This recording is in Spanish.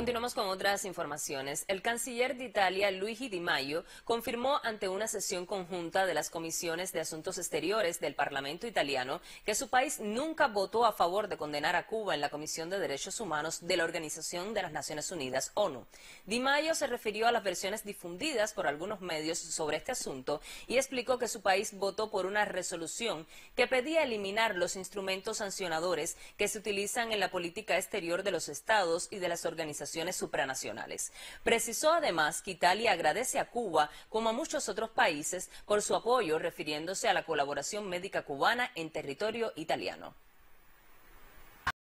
Continuamos con otras informaciones. El canciller de Italia, Luigi Di Maio, confirmó ante una sesión conjunta de las comisiones de asuntos exteriores del Parlamento italiano que su país nunca votó a favor de condenar a Cuba en la Comisión de Derechos Humanos de la Organización de las Naciones Unidas, ONU. Di Maio se refirió a las versiones difundidas por algunos medios sobre este asunto y explicó que su país votó por una resolución que pedía eliminar los instrumentos sancionadores que se utilizan en la política exterior de los estados y de las organizaciones supranacionales. Precisó además que Italia agradece a Cuba, como a muchos otros países, por su apoyo, refiriéndose a la colaboración médica cubana en territorio italiano.